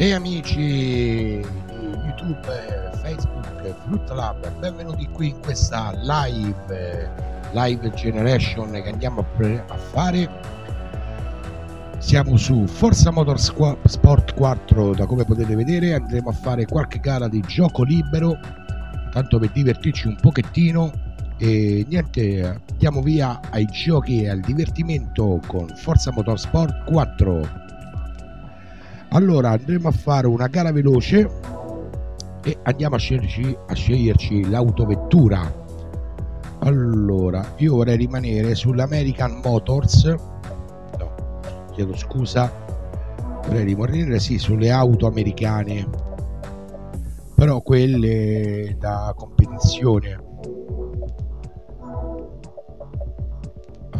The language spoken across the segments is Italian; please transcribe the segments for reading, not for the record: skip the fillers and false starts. E amici di YouTube, Facebook, Fruitlab, benvenuti qui in questa live generation che andiamo a fare. Siamo su Forza Motorsport 4, da come potete vedere andremo a fare qualche gara di gioco libero, tanto per divertirci un pochettino. E niente, diamo via ai giochi e al divertimento con Forza Motorsport 4. Allora andremo a fare una gara veloce e andiamo a sceglierci l'autovettura. Allora io vorrei rimanere sull'American Motors, no, chiedo scusa, vorrei rimanere sì sulle auto americane, però quelle da competizione.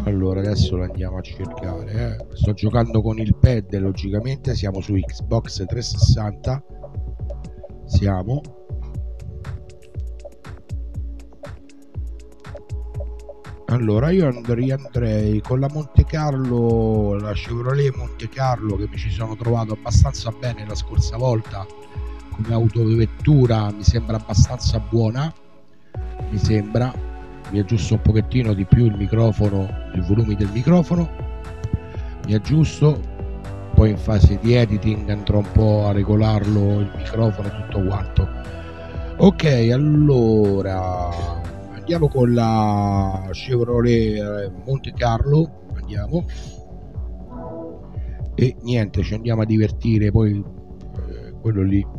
Allora adesso lo andiamo a cercare, eh. Sto giocando con il pad, logicamente siamo su Xbox 360, siamo allora io andrei con la Monte Carlo, la Chevrolet Monte Carlo, che mi ci sono trovato abbastanza bene la scorsa volta come autovettura, mi sembra abbastanza buona, mi sembra. Mi aggiusto un pochettino di più il microfono, il volume del microfono, mi aggiusto, poi in fase di editing andrò un po' a regolarlo il microfono e tutto quanto. Ok, allora andiamo con la Chevrolet Monte Carlo, andiamo, e niente, ci andiamo a divertire. Poi quello lì,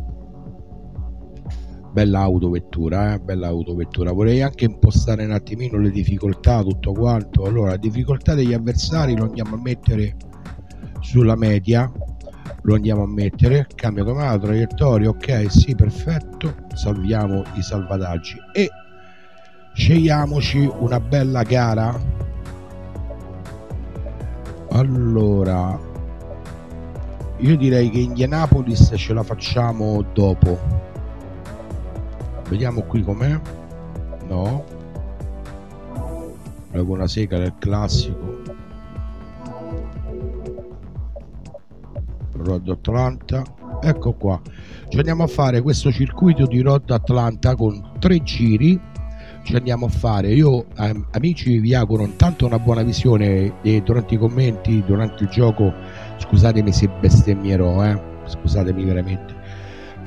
bella autovettura, bella autovettura. Vorrei anche impostare un attimino le difficoltà, tutto quanto. Allora, la difficoltà degli avversari lo andiamo a mettere sulla media, lo andiamo a mettere, cambio automatico, traiettoria, ok, sì, perfetto. Salviamo i salvataggi e scegliamoci una bella gara. Allora io direi che Indianapolis ce la facciamo dopo. Vediamo qui com'è. No, la buona sega del classico Road Atlanta, ecco qua. Ci andiamo a fare questo circuito di Road Atlanta con 3 giri, ci andiamo a fare. Io amici vi auguro intanto una buona visione e durante i commenti, durante il gioco, scusatemi se bestemmierò, scusatemi veramente.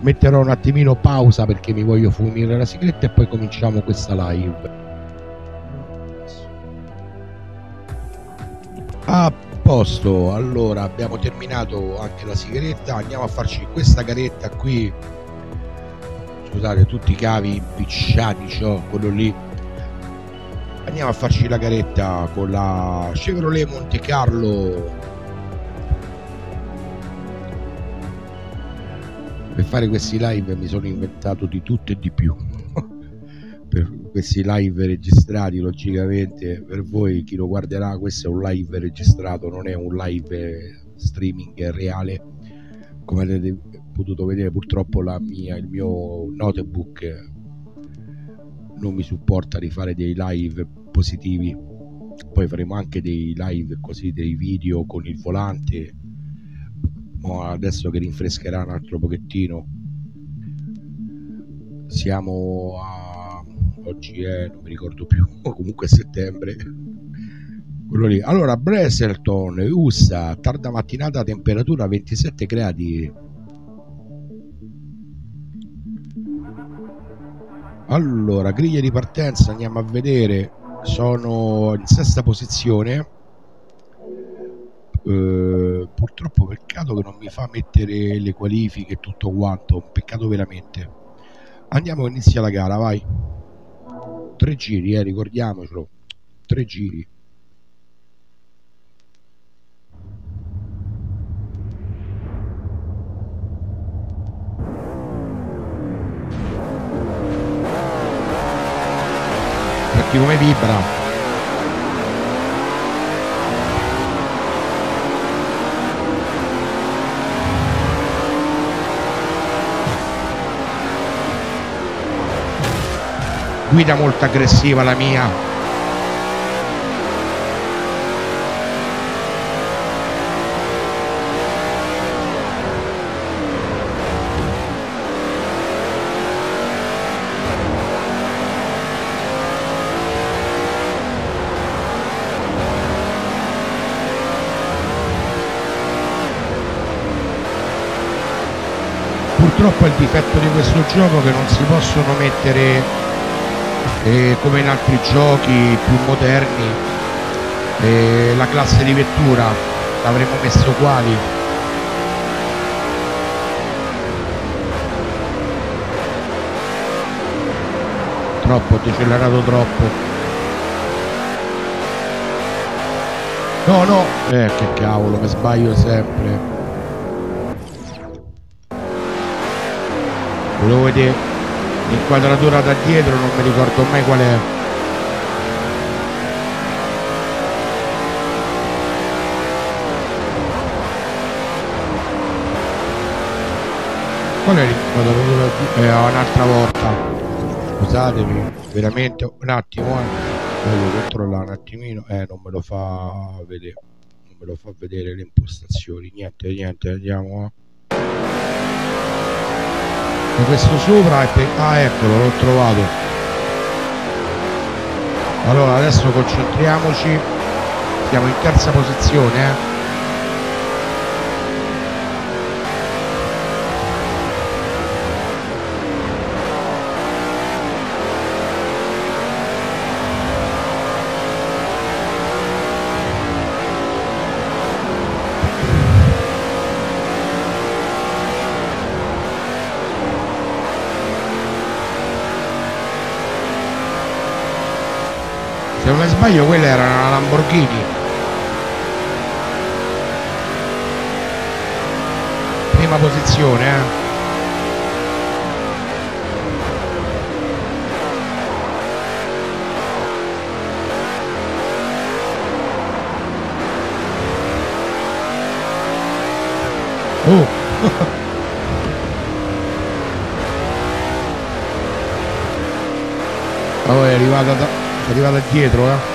Metterò un attimino pausa perché mi voglio fumare la sigaretta e poi cominciamo questa live. A posto, allora abbiamo terminato anche la sigaretta, andiamo a farci questa garetta qui. Scusate tutti i cavi impicciati, ciò, quello lì. Andiamo a farci la garetta con la Chevrolet Monte Carlo. Per fare questi live mi sono inventato di tutto e di più per questi live registrati, logicamente per voi chi lo guarderà questo è un live registrato, non è un live streaming reale. Come avete potuto vedere purtroppo il mio notebook non mi supporta di fare dei live positivi. Poi faremo anche dei live così, dei video con il volante adesso che rinfrescherà un altro pochettino. Siamo a oggi non mi ricordo più, comunque settembre, quello lì. Allora Brazelton, USA, tarda mattinata, temperatura 27 gradi. Allora griglia di partenza, andiamo a vedere, sono in 6ª posizione. Purtroppo peccato che non mi fa mettere le qualifiche e tutto quanto, un peccato veramente. Andiamo, inizia la gara, vai. 3 giri, ricordiamocelo, 3 giri. Perché come vibra. Guida molto aggressiva la mia. purtroppo è il difetto di questo gioco, che non si possono mettere come in altri giochi più moderni la classe di vettura, l'avremmo messo quali. Troppo, decelerato troppo. No, no, che cavolo, mi sbaglio sempre. Volevo vedere l'inquadratura da dietro, non mi ricordo mai qual è. Qual è l'inquadratura da dietro? Un'altra volta. Scusatemi, veramente, un attimo, Voglio controllare un attimino, non me lo fa vedere, non me lo fa vedere le impostazioni, niente, andiamo a... E questo sopra è per... ah, eccolo, l'ho trovato. Allora adesso concentriamoci, siamo in terza posizione, Sbaglio, quella era una Lamborghini. Prima posizione, Oh! Allora è arrivata dietro,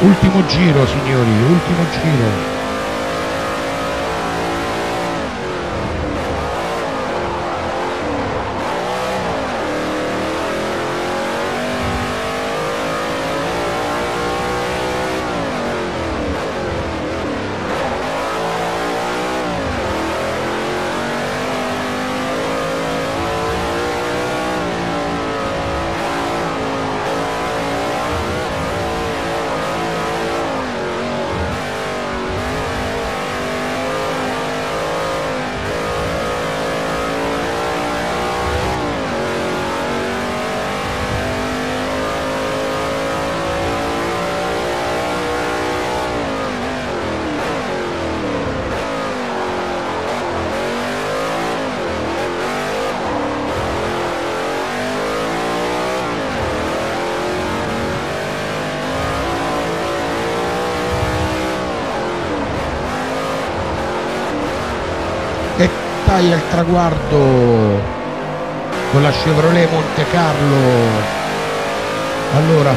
Ultimo giro, signori, ultimo giro. Il traguardo con la Chevrolet Monte Carlo. Allora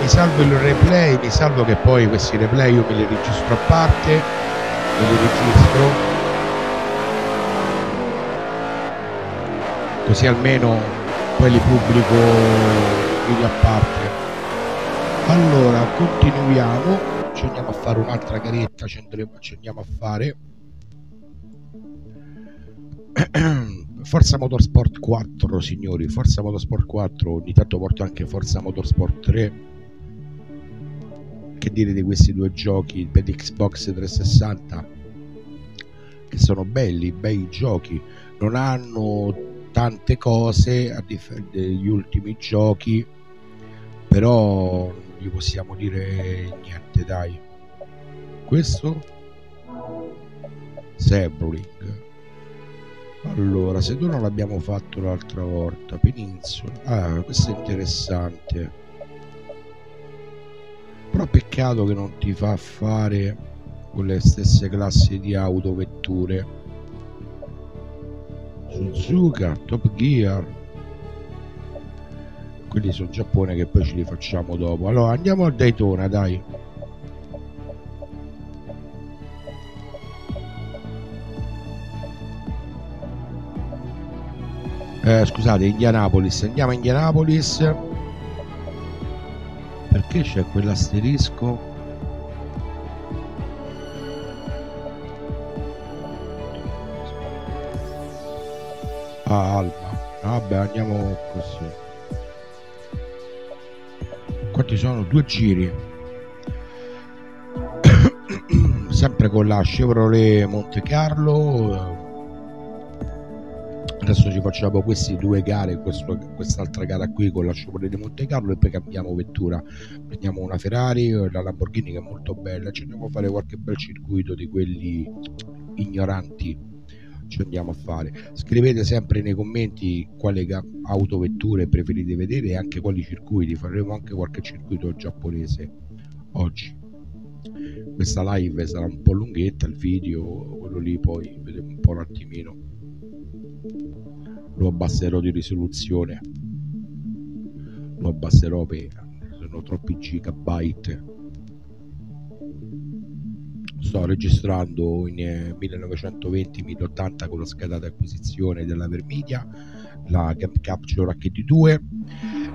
mi salvo il replay, mi salvo che poi questi replay io me li registro a parte, così almeno poi li pubblico video a parte. Allora continuiamo, ci andiamo a fare un'altra caretta, ci andiamo a fare Forza Motorsport 4, signori, Forza Motorsport 4, ogni tanto porto anche Forza Motorsport 3. Che dire di questi due giochi per Xbox 360, che sono belli, bei giochi, non hanno tante cose a differenza degli ultimi giochi, però non gli possiamo dire niente, dai. Questo Sebring. Allora, se tu non l'abbiamo fatto l'altra volta, Penisola, questo è interessante, però peccato che non ti fa fare con le stesse classi di auto, vetture. Suzuka, Top Gear, quelli sono Giappone, che poi ce li facciamo dopo. Allora andiamo al Daytona, dai. Scusate, Indianapolis, andiamo a Indianapolis. Perché c'è quell'asterisco? Alba. Vabbè, andiamo così. Quanti sono? 2 giri. Sempre con la Chevrolet Monte Carlo. Adesso ci facciamo queste 2 gare, quest'altra gara qui con la Chevrolet Monte Carlo, e poi cambiamo vettura, prendiamo una Ferrari, la Lamborghini, che è molto bella. Ci andiamo a fare qualche bel circuito di quelli ignoranti, ci andiamo a fare. Scrivete sempre nei commenti quale autovetture preferite vedere e anche quali circuiti. Faremo anche qualche circuito giapponese oggi. Questa live sarà un po' lunghetta, il video, quello lì, poi vedremo un po' un attimino, lo abbasserò di risoluzione, lo abbasserò perché sono troppi gigabyte. Sto registrando in 1920-1080 con la scheda d'acquisizione dell'AverMedia, la Game Capture HD2,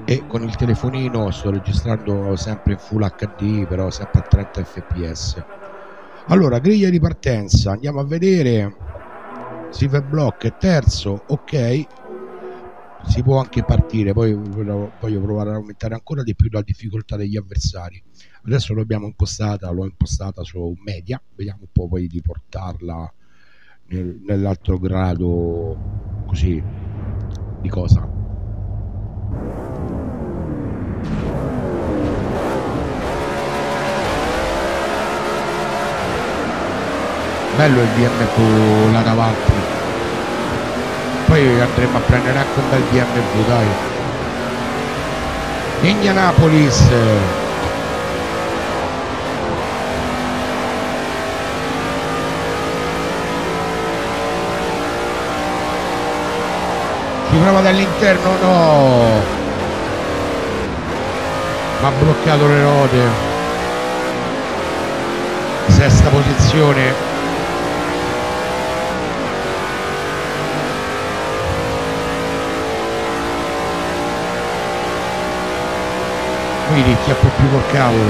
e con il telefonino sto registrando sempre in Full HD, però sempre a 30 fps. Allora, griglia di partenza, andiamo a vedere. Silverblock è terzo, ok, si può anche partire, poi voglio provare ad aumentare ancora di più la difficoltà degli avversari. Adesso l'abbiamo impostata, l'ho impostata su media, vediamo un po' poi di portarla nell'altro grado, così di cosa. Bello il BMW là davanti, poi andremo a prendere anche un bel BMW, dai. Indianapolis, ci prova dall'interno, no, ma ha bloccato le rote. Sesta posizione. Quindi chi ha più col cavolo.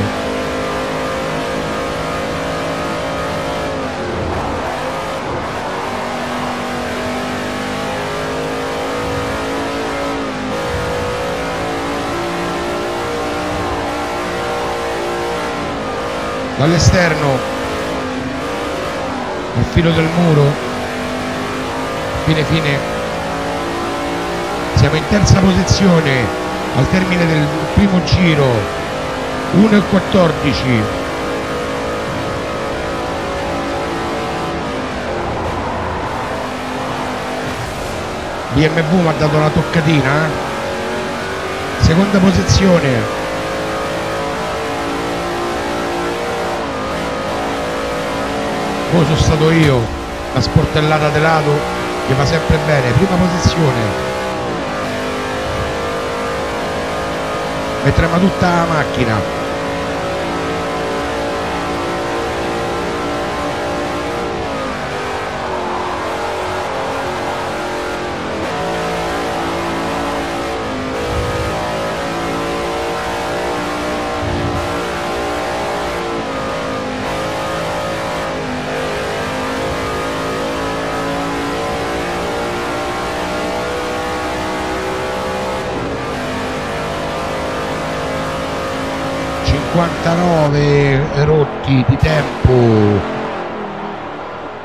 Dall'esterno, al filo del muro, fine, siamo in terza posizione. Al termine del primo giro, 1:14. BMW mi ha dato una toccatina, eh? Seconda posizione. Poi sono stato io, la sportellata di lato, che va sempre bene. Prima posizione. E trema tutta la macchina. Rotti di tempo.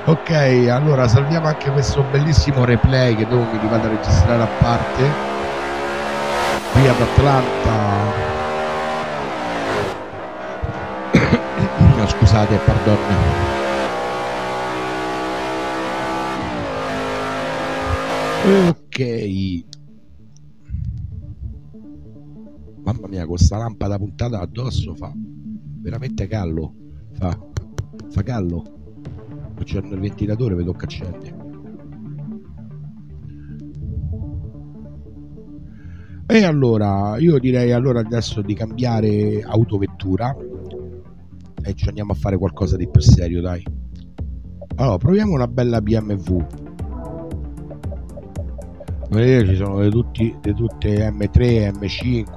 Ok, allora salviamo anche questo bellissimo replay che dopo mi vado a registrare a parte qui ad Atlanta. No, scusate, perdono. Ok, mamma mia, con sta lampada puntata addosso fa veramente callo, fa callo. C'è il ventilatore, vedo che accende. E allora io direi adesso di cambiare autovettura e ci andiamo a fare qualcosa di più serio, dai. Allora proviamo una bella BMW. Vedete, ci sono tutte M3, M5,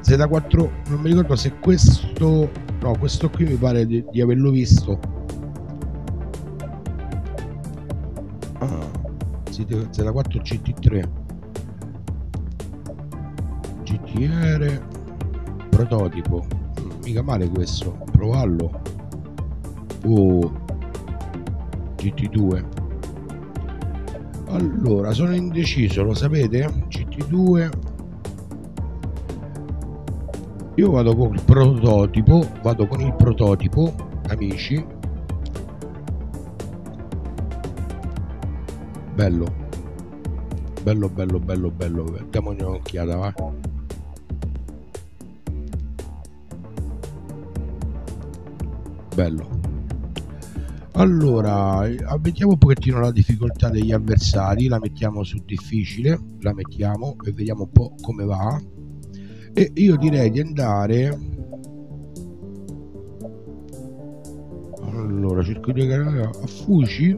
Z4, non mi ricordo se questo, no, questo qui mi pare di averlo visto. Ah, Z4 GT3 GTR prototipo, mica male questo, provarlo. GT2, allora sono indeciso, lo sapete? GT2 io vado con il prototipo, amici, bello, diamogli un'occhiata, va. Bello. Allora vediamo un pochettino la difficoltà degli avversari, la mettiamo su difficile, la mettiamo e vediamo un po' come va. E io direi di andare, allora cerco di andare a Fuji,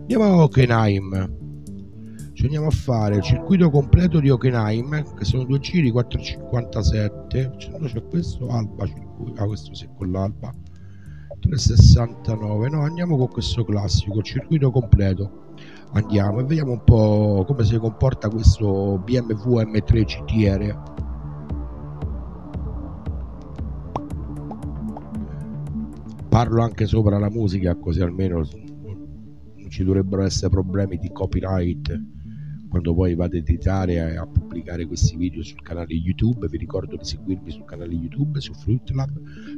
andiamo a Hockenheim, ci andiamo a fare il circuito completo di Hockenheim, che sono due giri, 4,57, c'è questo Alba circuito, questo sì, con l'Alba 3,69, no, andiamo con questo classico, circuito completo. Andiamo e vediamo un po' come si comporta questo BMW M3 CTR. Parlo anche sopra la musica, così almeno non ci dovrebbero essere problemi di copyright quando poi vado a editare e a pubblicare questi video sul canale YouTube. Vi ricordo di seguirmi sul canale YouTube, su Fruitlab,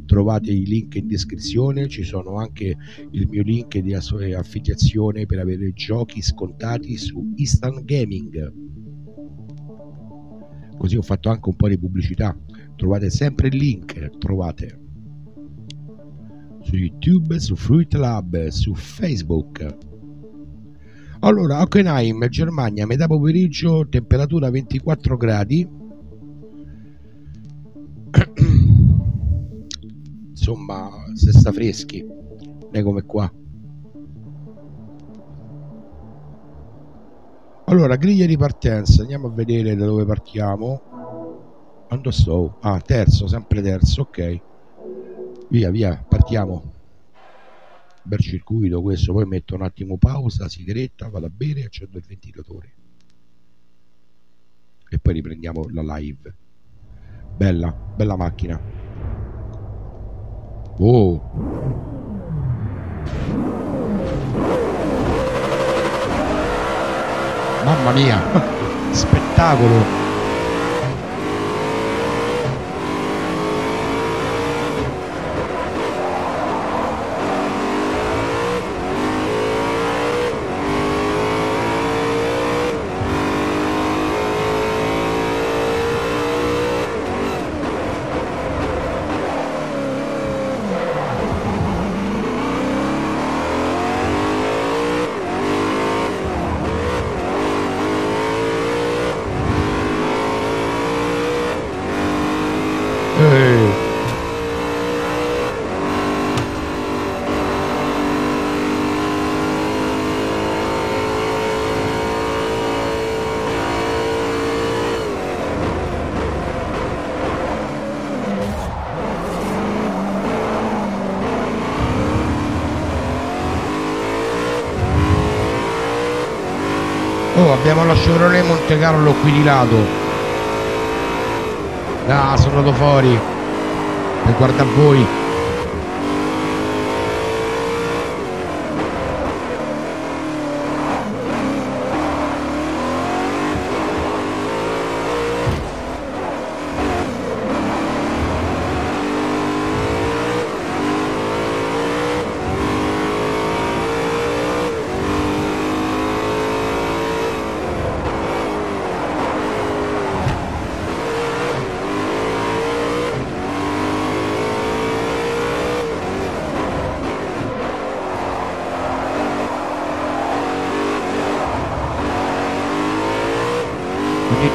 trovate i link in descrizione, ci sono anche il mio link di affiliazione per avere giochi scontati su Instant Gaming, così ho fatto anche un po' di pubblicità. Trovate sempre il link, trovate su YouTube, su Fruitlab, su Facebook. Allora, Hockenheim, Germania, metà pomeriggio, temperatura 24 gradi. Insomma, se sta freschi, non è come qua. Allora, griglia di partenza, andiamo a vedere da dove partiamo. Quando sto? Ah, terzo, sempre terzo, ok. Via, via, partiamo. Bel circuito questo, poi metto un attimo pausa, sigaretta, vado a bere e accendo il ventilatore e poi riprendiamo la live. Bella, bella macchina. Mamma mia, spettacolo. Abbiamo la Chevrolet Monte Carlo qui di lato. Ah, sono andato fuori e guarda voi.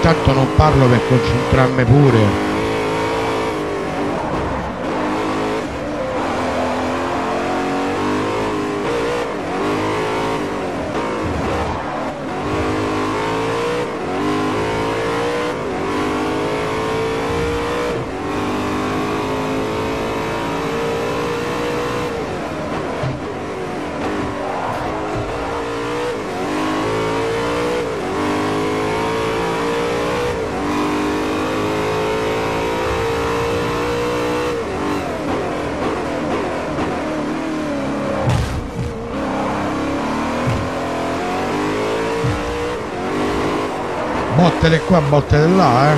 Tanto non parlo per concentrarmi pure. botte qua, botte di là, eh.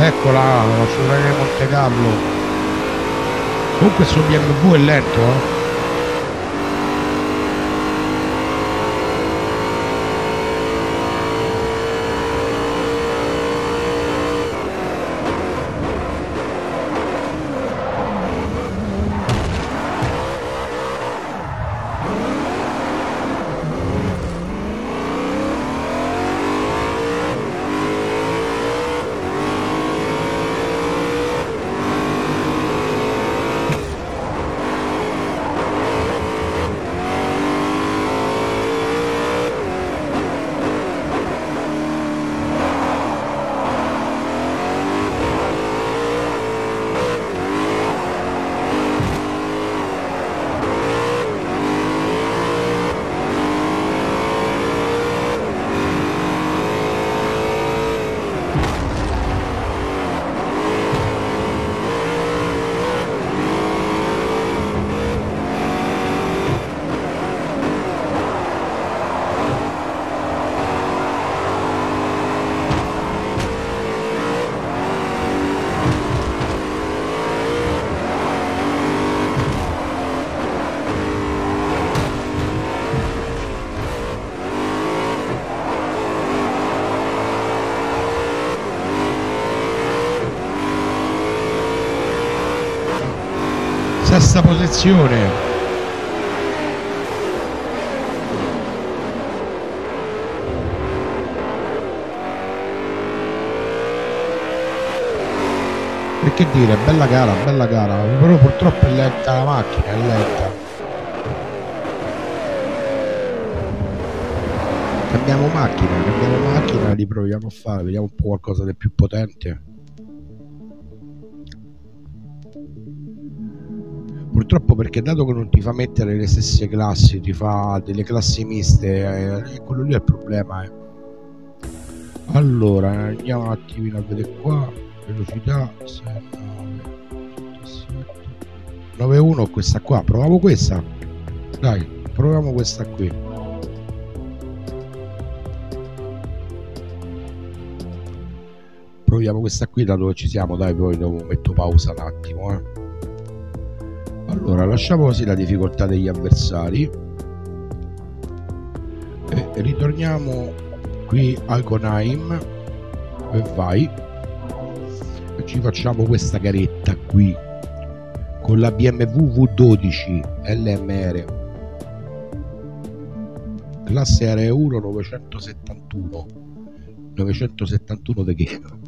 Eccola, la Chevrolet Monte Carlo. Comunque sul BMW è lento, eh. Sesta posizione, e che dire, bella gara, bella gara, però purtroppo è lenta la macchina, è lenta. Cambiamo macchina, riproviamo a fare, vediamo un po' qualcosa di più potente. Purtroppo, perché dato che non ti fa mettere le stesse classi, ti fa delle classi miste, quello lì è il problema, eh. Allora andiamo un attimino a vedere qua, velocità 9.1, questa qua, proviamo questa, dai, proviamo questa qui. Proviamo questa qui da dove ci siamo, dai, poi dopo metto pausa un attimo, eh. Allora lasciamo così la difficoltà degli avversari e ritorniamo qui a Hockenheim e vai, e ci facciamo questa garetta qui con la BMW V12 LMR classe R1 971 de game.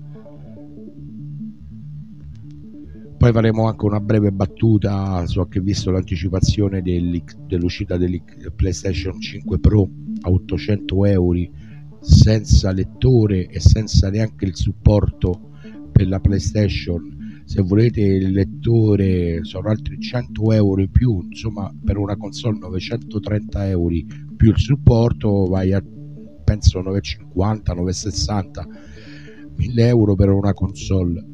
Poi faremo anche una breve battuta, so che visto l'anticipazione dell'uscita del PlayStation 5 Pro a 800 euro senza lettore e senza neanche il supporto per la PlayStation. Se volete il lettore sono altri 100 euro in più, insomma per una console 930 euro più il supporto vai a penso 950, 960, 1000 euro per una console.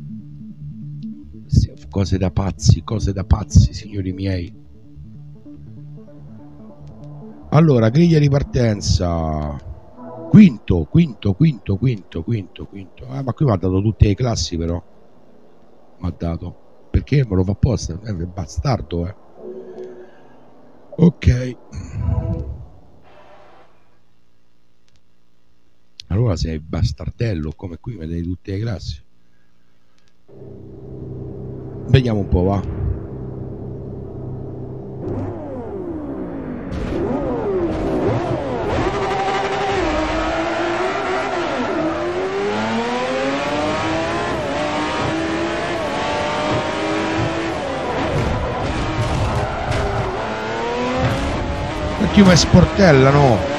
Cose da pazzi, signori miei. Allora, griglia di partenza. Quinto. Ah, ma qui mi ha dato tutte le classi, però. Mi ha dato. Perché me lo fa apposta? È bastardo, eh. Ok. Allora sei bastardello, come qui mi dai tutte le classi. Vediamo un po', va. Perché mi sportellano?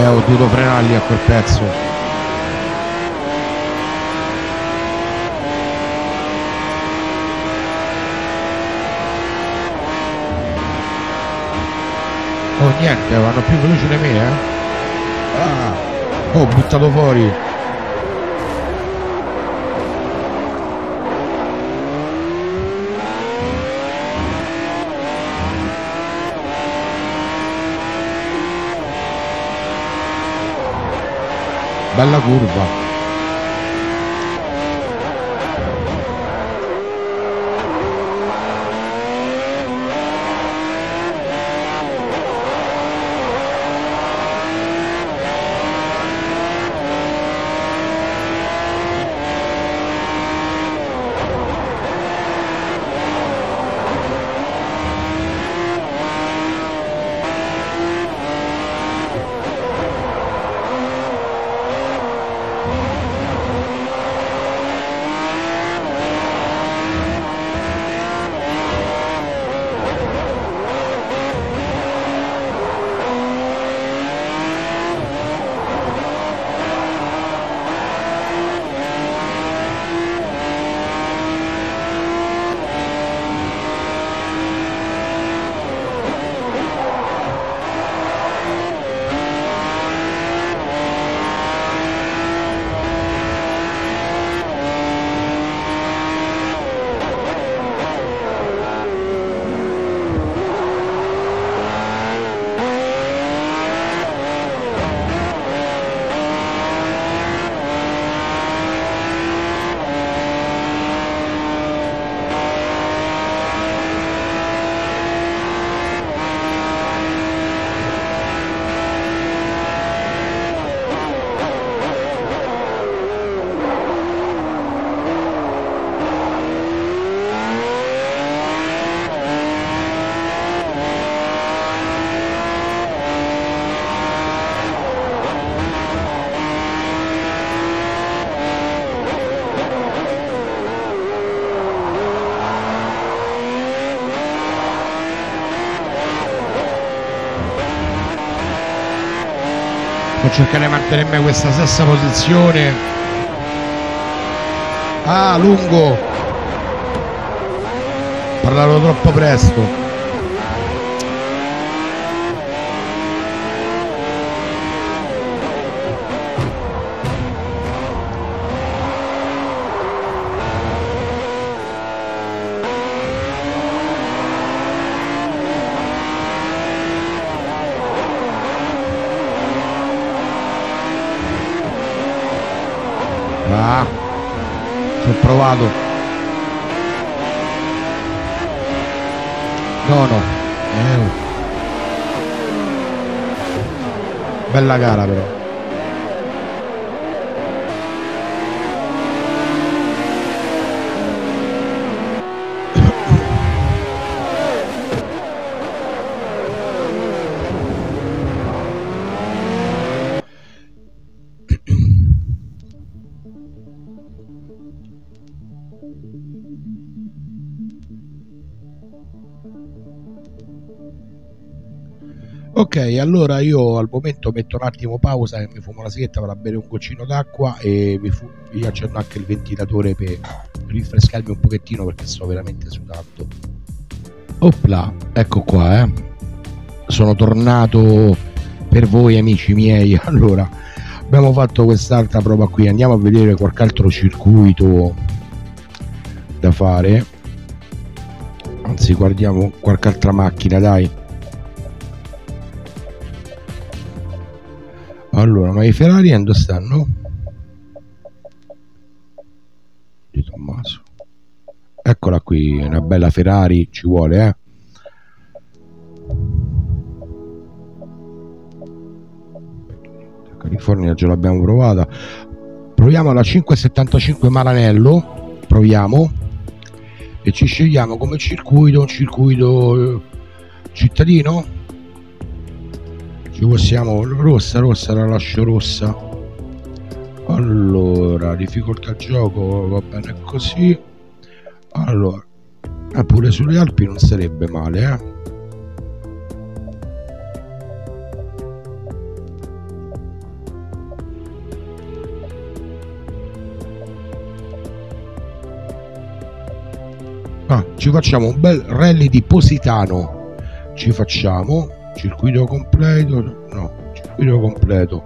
Ho dovuto frenarli a quel pezzo. Oh niente, vanno più veloci di me, eh. Ah, ho buttato fuori. bella curva. Cercare di mantenermi questa stessa posizione. Ah, lungo, parlavo troppo presto. Provato. No. Bella gara però. Ok, allora io al momento metto un attimo pausa e mi fumo la sigaretta per bere un goccino d'acqua e mi accendo anche il ventilatore per rinfrescarmi un pochettino perché sto veramente sudando. Opla, ecco qua, sono tornato per voi amici miei. Allora, abbiamo fatto quest'altra prova qui, andiamo a vedere qualche altro circuito da fare, anzi guardiamo qualche altra macchina, dai. Allora, ma i Ferrari dove stanno? Di Tommaso. Eccola qui, una bella Ferrari, ci vuole, California già l'abbiamo provata. Proviamo la 575 Maranello, proviamo. E ci scegliamo come circuito, un circuito cittadino. Possiamo rossa la lascio rossa. Allora, difficoltà gioco va bene così. Allora, pure sulle Alpi non sarebbe male, Ci facciamo un bel rally di Positano, ci facciamo circuito completo, circuito completo,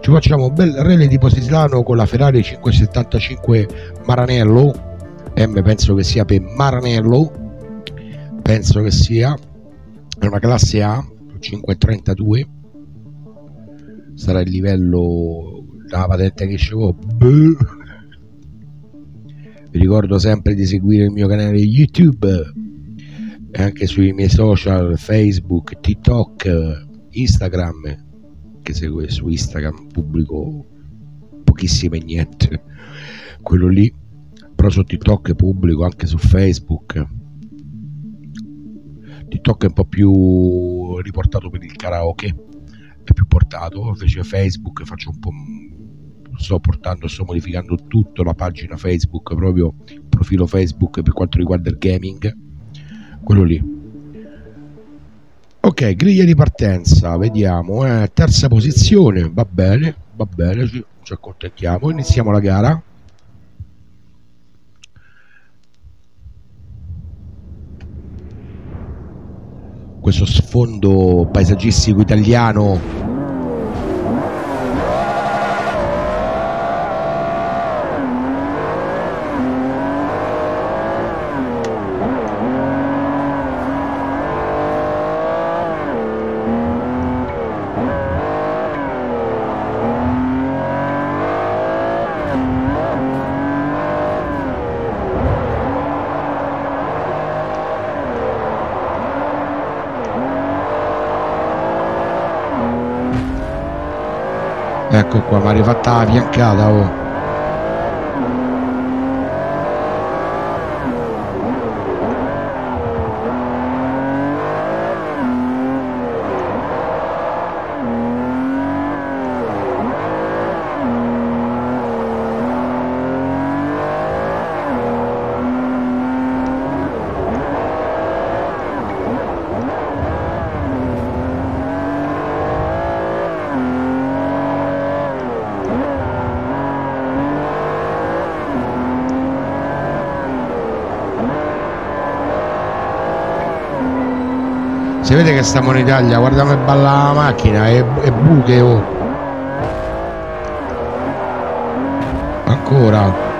ci facciamo un bel rally di Positano con la Ferrari 575 Maranello M, penso che sia per Maranello, penso che sia, è una classe A, 532 sarà il livello la patente che scevo. Vi ricordo sempre di seguire il mio canale YouTube e anche sui miei social Facebook, TikTok, Instagram, che seguo su Instagram, pubblico pochissime niente, quello lì, però su TikTok pubblico, anche su Facebook. TikTok è un po' più riportato per il karaoke, è più portato, invece Facebook faccio un po', sto portando, sto modificando tutta la pagina Facebook, proprio il profilo Facebook per quanto riguarda il gaming, quello lì. Ok, griglia di partenza, vediamo, terza posizione, va bene, ci accontentiamo, iniziamo la gara. Questo sfondo paesaggistico italiano. Ecco qua, mi ha rifatta la fiancata, oh. Si vede che stiamo in Italia, guarda come balla la macchina, è buche, oh. Ancora.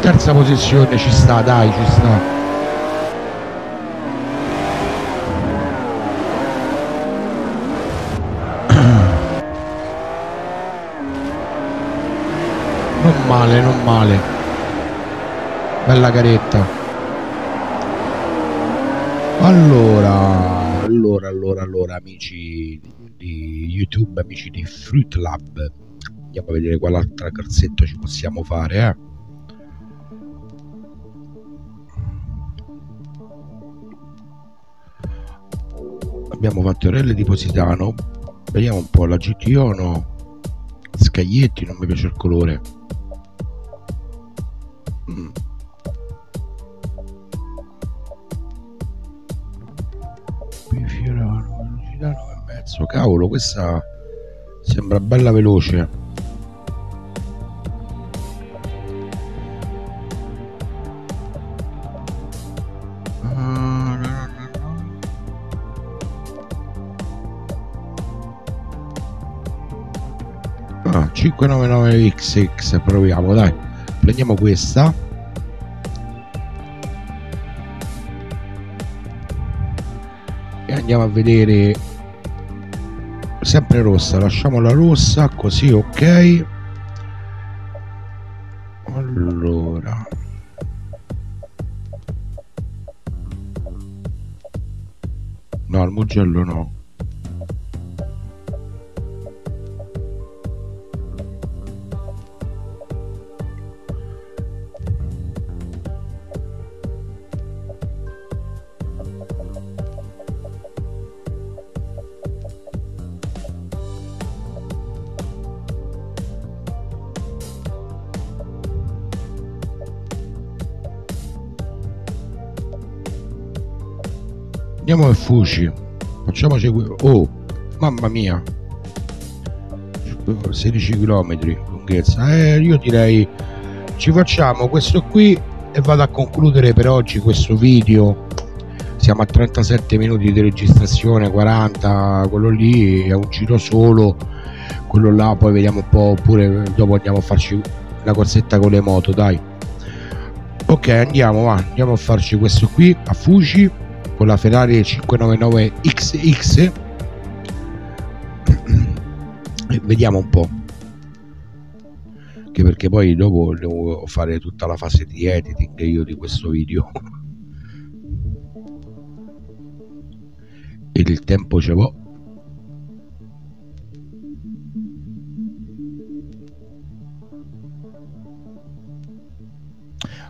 Terza posizione, ci sta, dai, ci sta. Non male, non male. Bella caretta. Allora amici di YouTube, amici di Fruitlab, andiamo a vedere qual'altra carsetta ci possiamo fare, eh. Abbiamo fatto Orelle di Positano, vediamo un po' la GTO, no, Scaglietti, non mi piace il colore. Fiorano, Positano e mezzo, cavolo, questa sembra bella veloce. Ah, 599XX, proviamo, dai, prendiamo questa. E andiamo a vedere sempre rossa, lasciamola rossa così, ok. Allora no, al Mugello no. Andiamo a Fuji, facciamoci, oh mamma mia, 16 km lunghezza, io direi ci facciamo questo qui e vado a concludere per oggi questo video. Siamo a 37 minuti di registrazione, 40, quello lì è un giro solo, quello là poi vediamo un po', oppure dopo andiamo a farci la corsetta con le moto, dai. Ok, andiamo, va, andiamo a farci questo qui a Fuji con la Ferrari 599XX e vediamo un po', che perché poi dopo devo fare tutta la fase di editing io di questo video ed il tempo ce l'ho.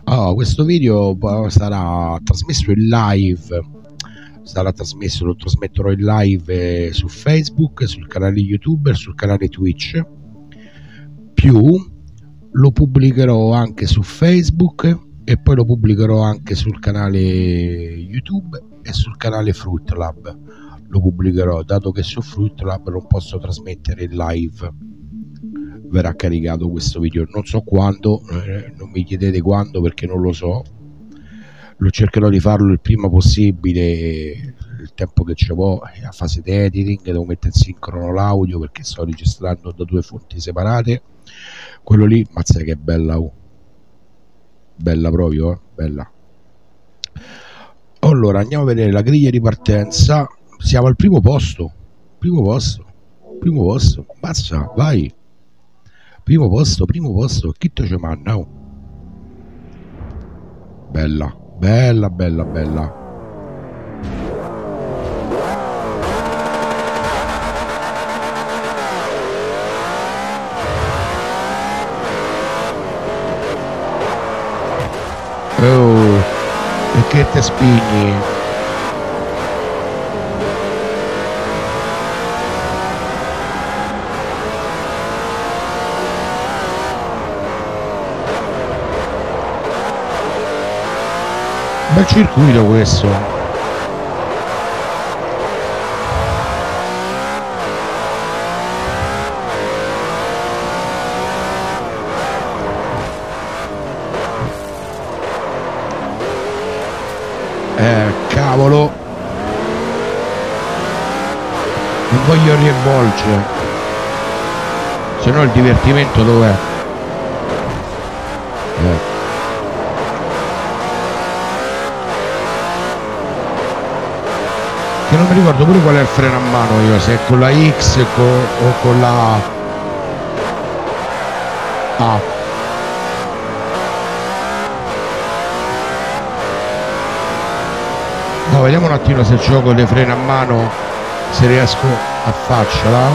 Allora, questo video sarà trasmesso in live, sarà trasmesso, lo trasmetterò in live su Facebook, sul canale YouTube, sul canale Twitch, più lo pubblicherò anche su Facebook e poi lo pubblicherò anche sul canale YouTube e sul canale Fruitlab lo pubblicherò, dato che su Fruitlab non posso trasmettere in live. Verrà caricato questo video, non so quando, non mi chiedete quando perché non lo so, lo cercherò di farlo il prima possibile, il tempo che ci ho è a fase di editing, devo mettere in sincrono l'audio perché sto registrando da due fonti separate, quello lì, mazza che bella, oh. Bella proprio, bella. Allora andiamo a vedere la griglia di partenza, siamo al primo posto, mazza, vai, primo posto, chi te ci manna, oh. Bella. Oh, perché te spigni? Bel circuito questo. Cavolo, non voglio rivolgere, se no il divertimento dov'è? Che non mi ricordo pure qual è il freno a mano io, se è con la X o con la A. No, vediamo un attimo se gioco le freno a mano, se riesco a farcela.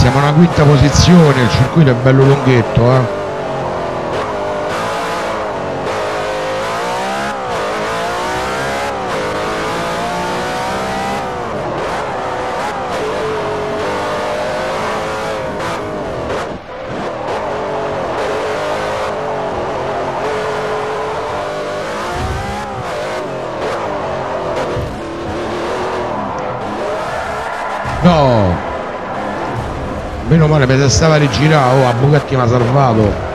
Siamo alla quinta posizione, il circuito è bello lunghetto, eh. No! Meno male, perché stava a rigirare, oh, a Bugatti mi ha salvato.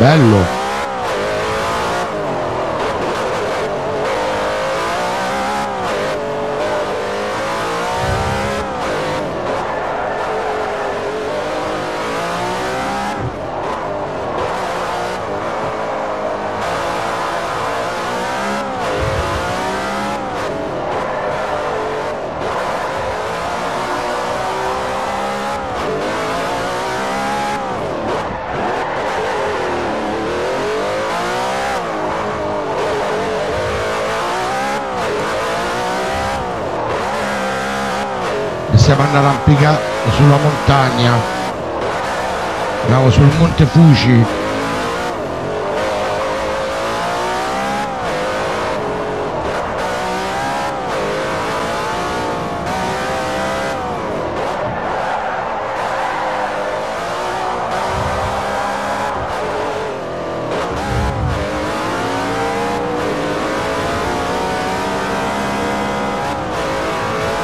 bello. Vanno arrampicati sulla montagna, bravo, sul monte Fuji.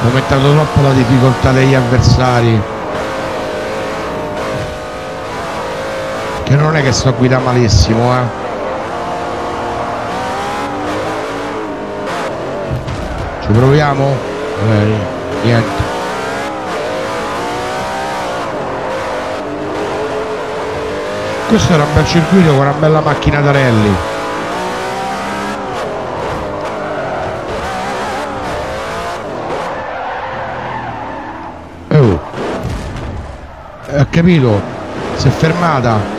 Ho aumentato troppo la difficoltà degli avversari, che non è che sto guidando malissimo, Ci proviamo? Niente. Questo era un bel circuito con una bella macchina da rally. Ho capito, si è fermata.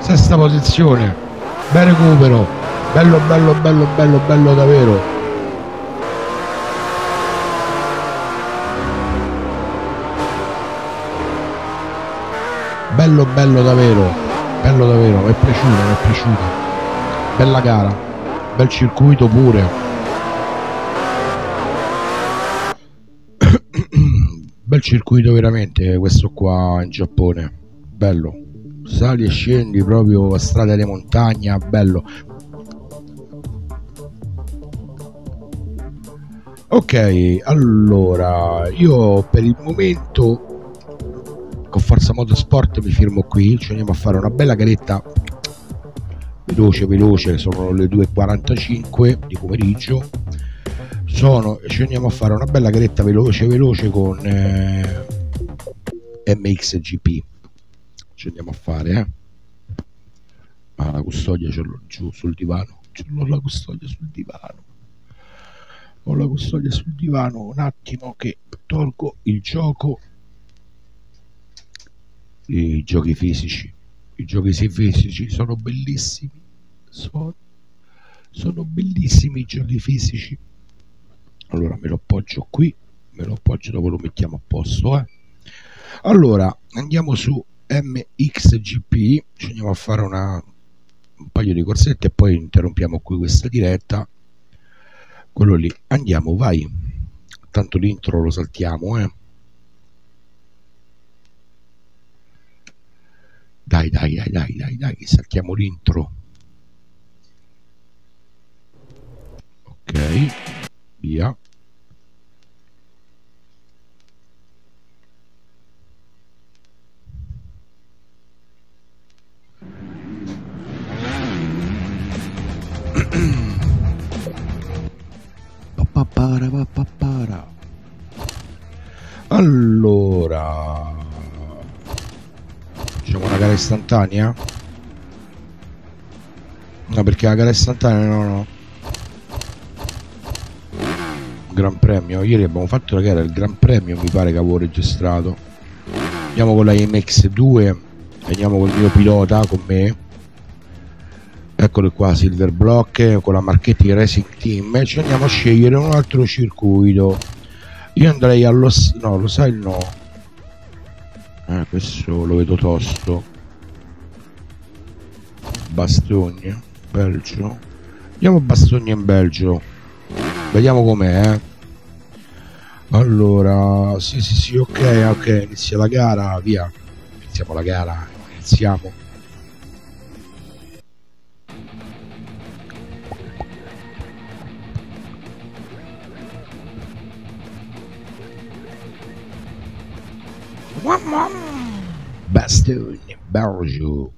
sesta posizione, bel recupero, bello davvero. Bello davvero, mi è piaciuta, bella gara, bel circuito pure. Bel circuito veramente questo qua in Giappone, bello, sali e scendi proprio a strada di montagna, bello. Ok, allora io per il momento con Forza Motorsport mi firmo qui, ci andiamo a fare una bella garetta veloce, sono le 2:45 di pomeriggio, ci andiamo a fare una bella garetta veloce con MXGP, ci andiamo a fare, la custodia ce l'ho giù sul divano, ho la custodia sul divano, un attimo che tolgo il gioco. I giochi fisici sono bellissimi, sono bellissimi i giochi fisici. Allora me lo appoggio qui, dopo lo mettiamo a posto, Allora andiamo su MXGP, ci andiamo a fare un paio di corsette e poi interrompiamo qui questa diretta. Quello lì, andiamo, vai, tanto l'intro lo saltiamo, Dai, saltiamo l'intro. Ok, via. Allora, facciamo una gara istantanea? No, perché la gara istantanea no. Gran premio, ieri abbiamo fatto la gara, il gran premio mi pare che avevo registrato. Andiamo con la MX2, andiamo col mio pilota con me. Eccolo qua, Silver Block con la Marchetti Racing Team. Ci andiamo a scegliere un altro circuito. Io andrei allo... no, lo sai no. Questo lo vedo tosto. Bastogne, Belgio. Andiamo a Bastogne in Belgio. Vediamo com'è. Allora, sì, ok, inizia la gara, via. Iniziamo la gara, iniziamo. Bastogne, Belgio.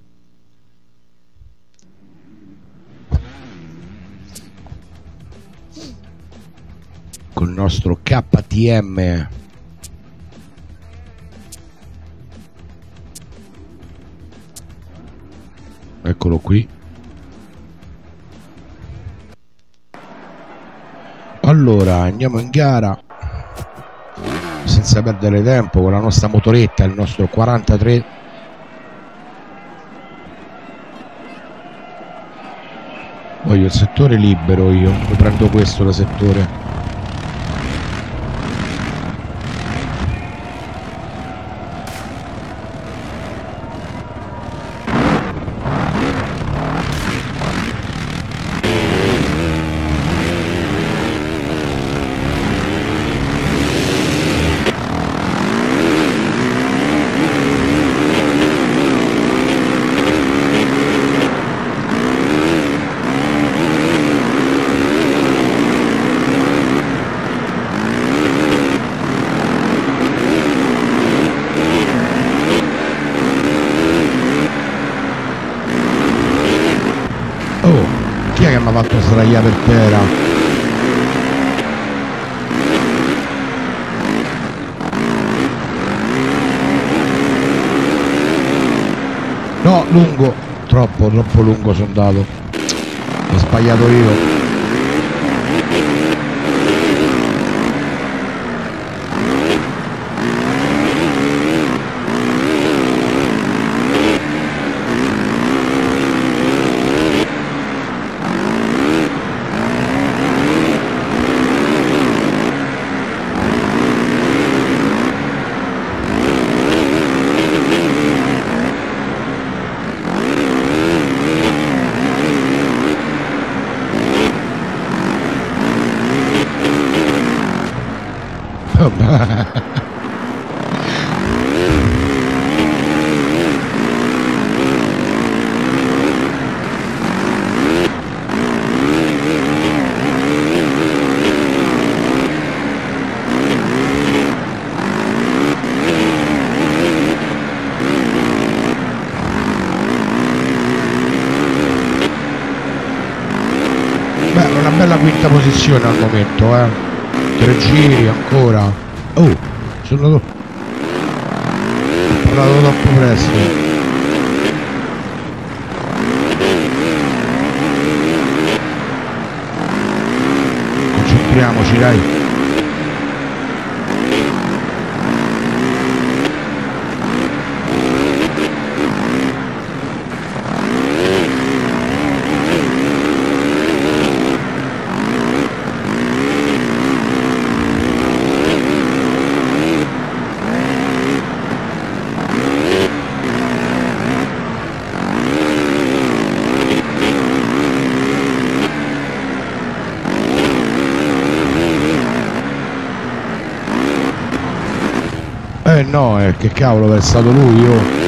Con il nostro KTM. Eccolo qui. Allora, andiamo in gara. Senza perdere tempo con la nostra motoretta, il nostro 43. Voglio il settore libero, io prendo questo da settore. Sdraiare per terra, no, lungo, troppo lungo sono andato, ho sbagliato io. Vabbè. Quinta posizione al momento, tre giri ancora. Oh, sono andato, ho parlato troppo presto. Concentriamoci, dai. No, che cavolo, è stato lui, oh.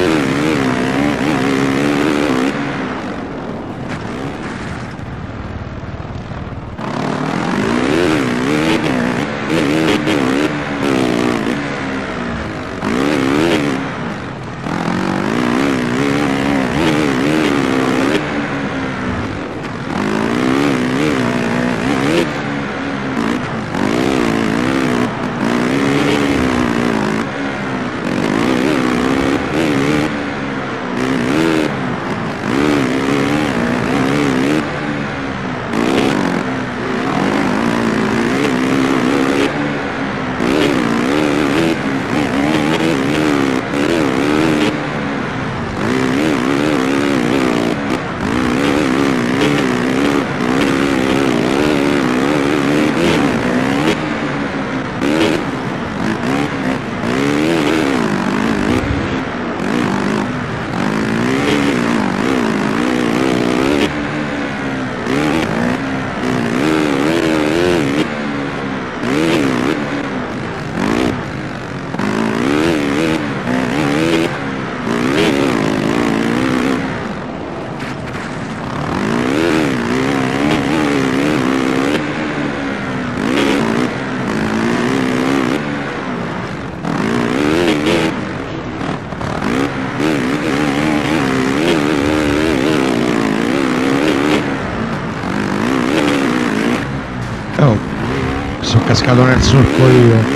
Cascato nel solco io.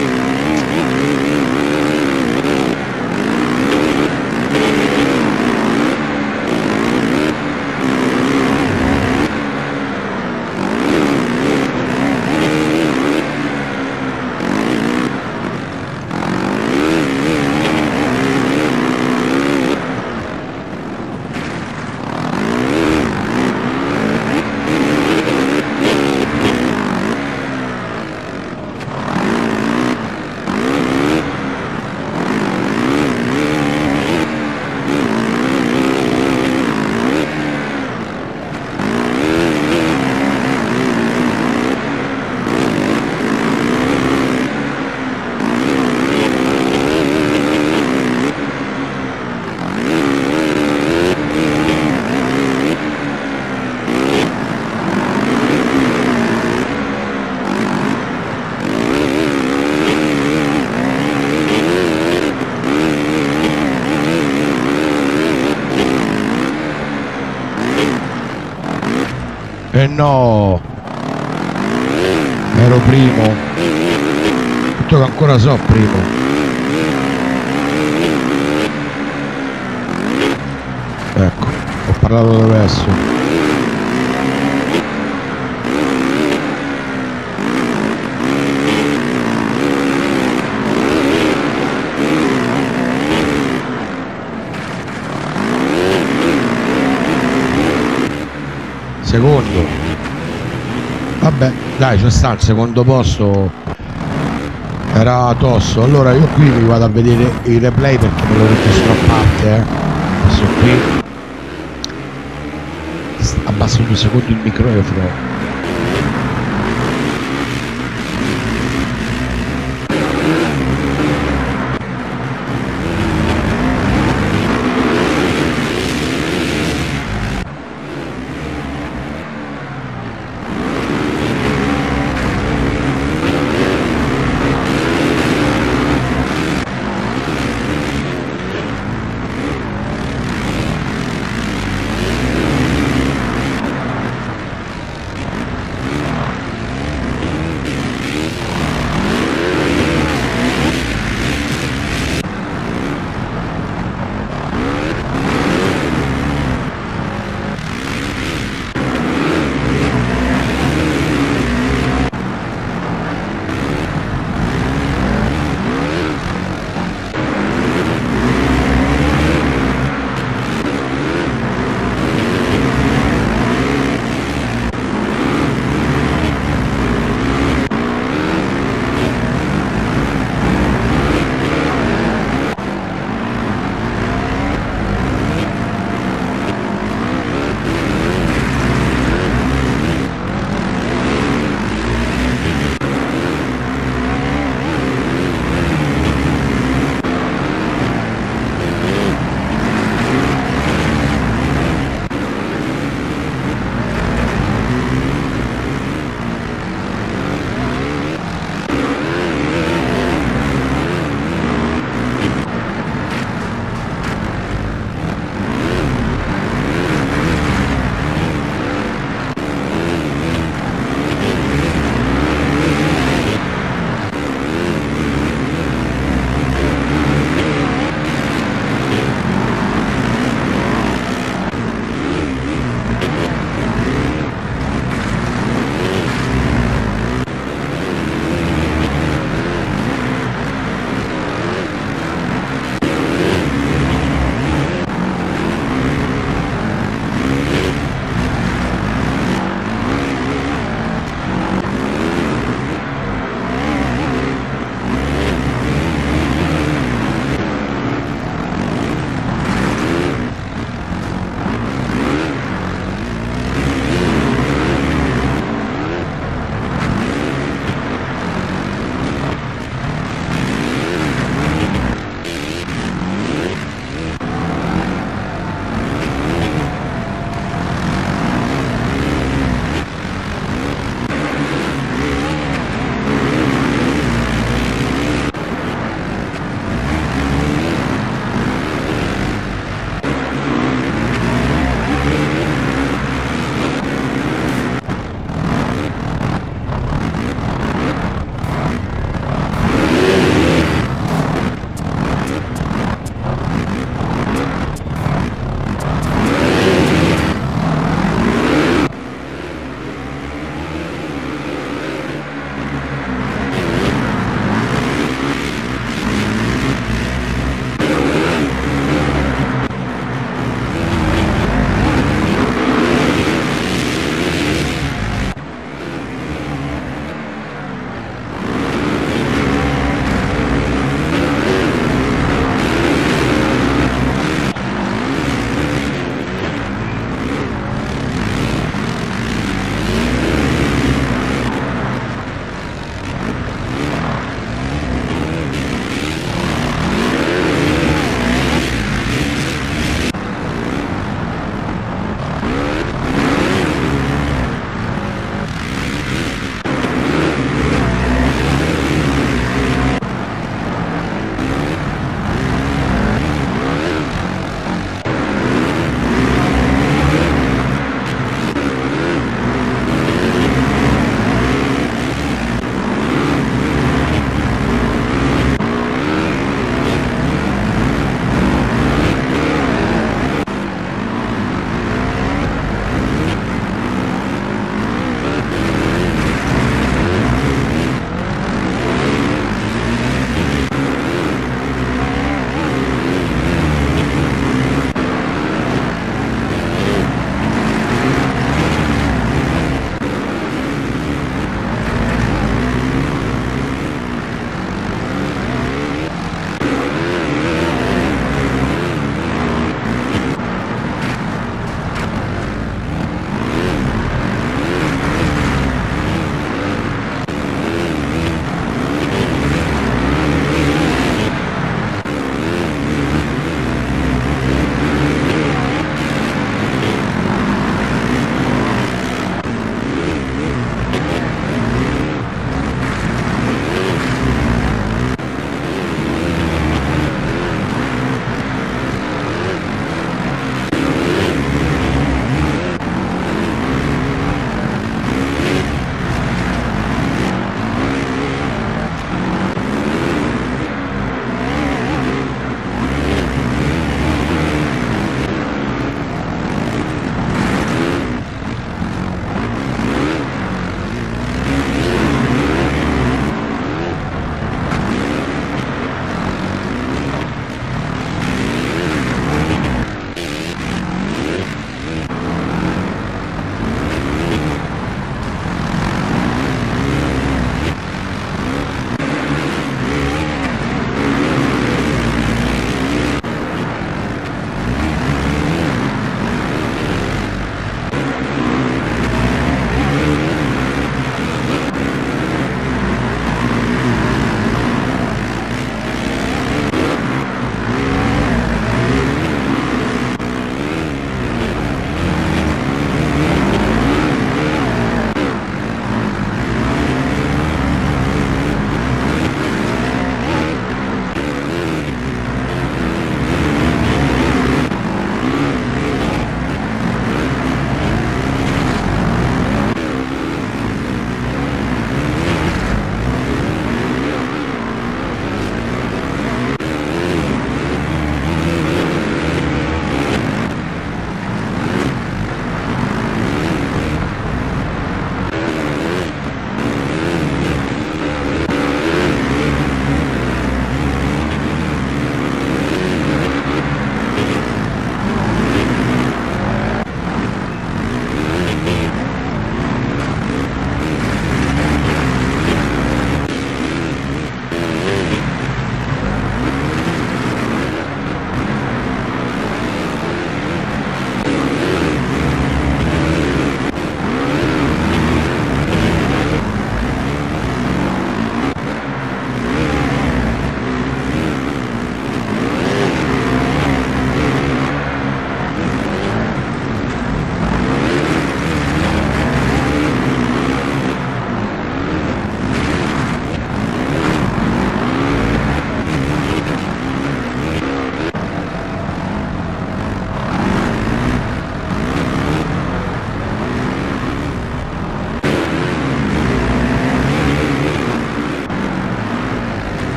Eh no, ero primo, tutto che ancora so primo. Ecco, ho parlato da adesso. Secondo, vabbè, dai, c'è sta il secondo posto, era tosto. Allora io qui mi vado a vedere i replay perché me lo registro a parte, Questo qui abbasso 2 secondi il microfono.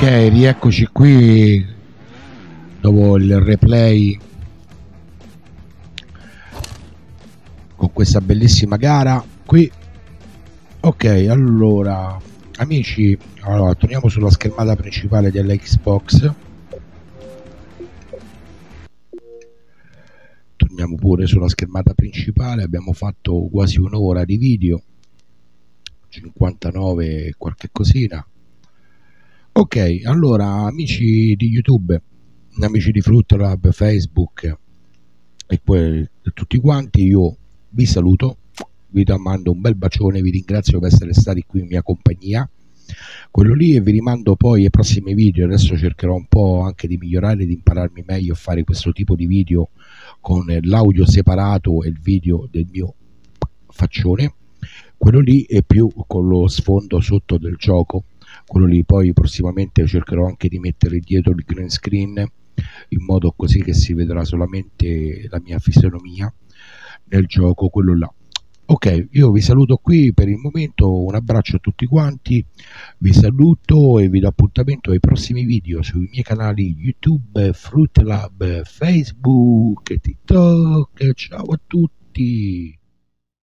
Ok, rieccoci qui dopo il replay con questa bellissima gara qui. Ok, allora amici, allora torniamo sulla schermata principale della Xbox, torniamo pure sulla schermata principale. Abbiamo fatto quasi un'ora di video, 59 qualche cosina. Ok, allora amici di YouTube, amici di Fruitlab, Facebook e poi tutti quanti, io vi saluto, vi mando un bel bacione, vi ringrazio per essere stati qui in mia compagnia, quello lì, e vi rimando poi ai prossimi video. Adesso cercherò un po' anche di migliorare, di impararmi meglio a fare questo tipo di video con l'audio separato e il video del mio faccione, quello lì, e più con lo sfondo sotto del gioco, quello lì. Poi prossimamente cercherò anche di mettere dietro il green screen in modo così che si vedrà solamente la mia fisionomia nel gioco, quello là. Ok, io vi saluto qui per il momento, un abbraccio a tutti quanti, vi saluto e vi do appuntamento ai prossimi video sui miei canali YouTube, Fruitlab, Facebook, TikTok. Ciao a tutti.